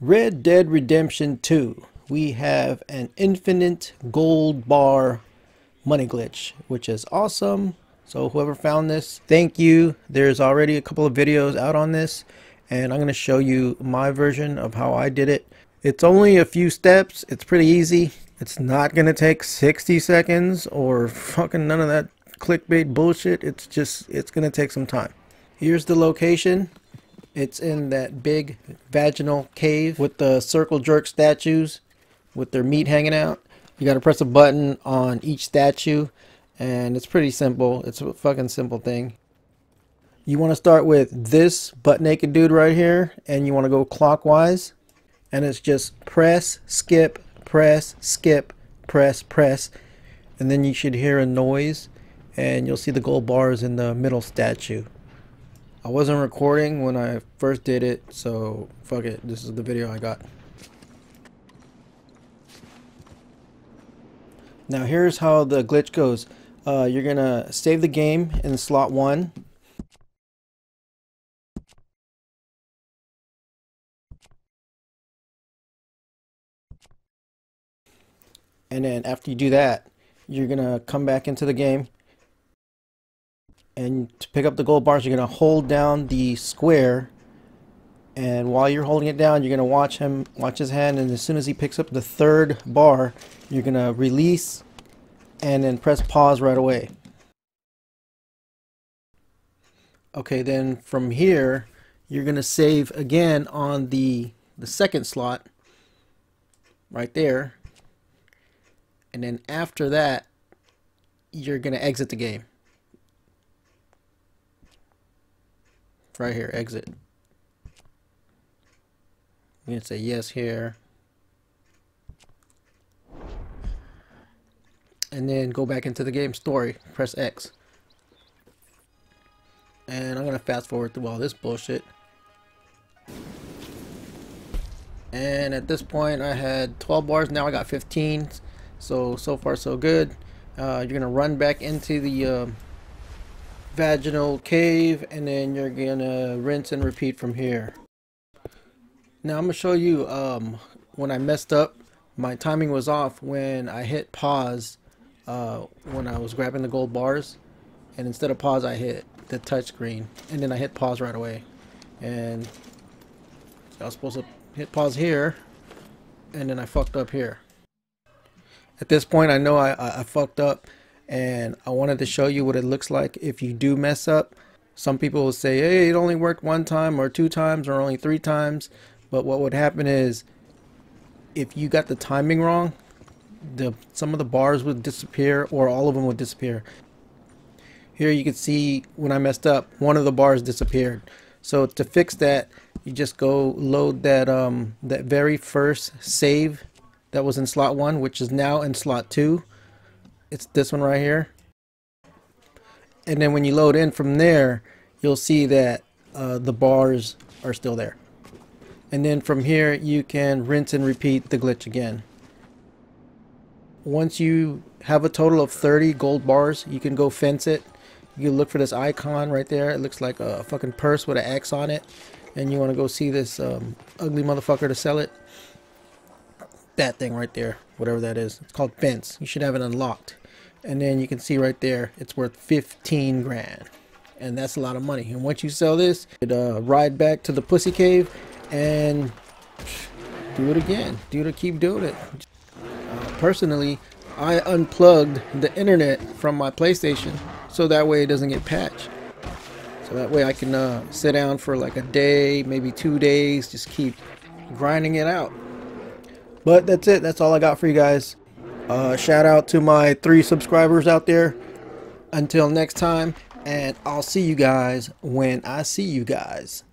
Red Dead Redemption 2, we have an infinite gold bar money glitch, which is awesome. So whoever found this, thank you. There's already a couple of videos out on this, and I'm going to show you my version of how I did it. It's only a few steps. It's pretty easy. It's not going to take 60 seconds or fucking none of that clickbait bullshit. It's going to take some time. Here's the location. It's in that big vaginal cave with the circle jerk statues with their meat hanging out. You gotta press a button on each statue, and it's pretty simple. It's a fucking simple thing. You want to start with this butt naked dude right here, and you want to go clockwise, and it's just press, skip, press, skip, press, press, and then you should hear a noise, and you'll see the gold bars in the middle statue. I wasn't recording when I first did it, so fuck it, this is the video I got. Now here's how the glitch goes. You're gonna save the game in slot 1. And then after you do that, you're gonna come back into the game. And to pick up the gold bars, you're going to hold down the square, and while you're holding it down, you're going to watch his hand, and as soon as he picks up the third bar, you're going to release and then press pause right away. Okay, then from here you're going to save again on the second slot right there, and then after that you're going to exit the game. Right here, exit. You can say yes here, and then go back into the game story. Press X, and I'm gonna fast forward through all this bullshit. And at this point, I had 12 bars. Now I got 15. So far so good. You're gonna run back into the vaginal cave, and then you're gonna rinse and repeat from here. Now I'm gonna show you when I messed up. My timing was off when I hit pause when I was grabbing the gold bars, and instead of pause I hit the touch screen, and then I hit pause right away, and I was supposed to hit pause here, and then I fucked up here. At this point I know I fucked up, and I wanted to show you what it looks like if you do mess up. Some people will say, hey, it only worked one time or two times or only three times, but what would happen is if you got the timing wrong, some of the bars would disappear, or all of them would disappear. Here you can see when I messed up, one of the bars disappeared. So to fix that, you just go load that that very first save that was in slot 1, which is now in slot 2. It's this one right here, and then when you load in from there, you'll see that the bars are still there, and then from here you can rinse and repeat the glitch again. Once you have a total of 30 gold bars, you can go fence it. You look for this icon right there. It looks like a fucking purse with an X on it, and you want to go see this ugly motherfucker to sell it. That thing right there, whatever that is, it's called fence. You should have it unlocked, and then you can see right there it's worth 15 grand, and that's a lot of money. And once you sell this, you could, ride back to the pussy cave and do it again. Keep doing it. Personally, I unplugged the internet from my PlayStation so that way it doesn't get patched, so that way I can sit down for like a day, maybe 2 days, just keep grinding it out. But that's it. That's all I got for you guys. Shout out to my 3 subscribers out there. Until next time, and I'll see you guys when I see you guys.